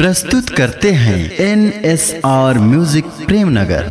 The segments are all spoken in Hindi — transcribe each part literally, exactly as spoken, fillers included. प्रस्तुत करते हैं N S R music Premnagar.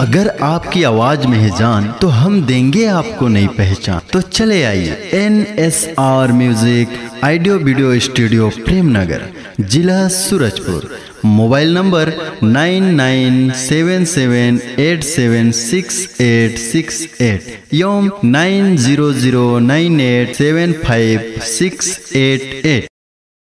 अगर आपकी आवाज में है जान तो हम देंगे आपको नई पहचान। तो चले आइए N S R music audio video studio Premnagar, जिला Surajpur. Mobile number nine nine seven seven eight seven six eight six eight एवं nine zero zero nine eight seven five six eight eight.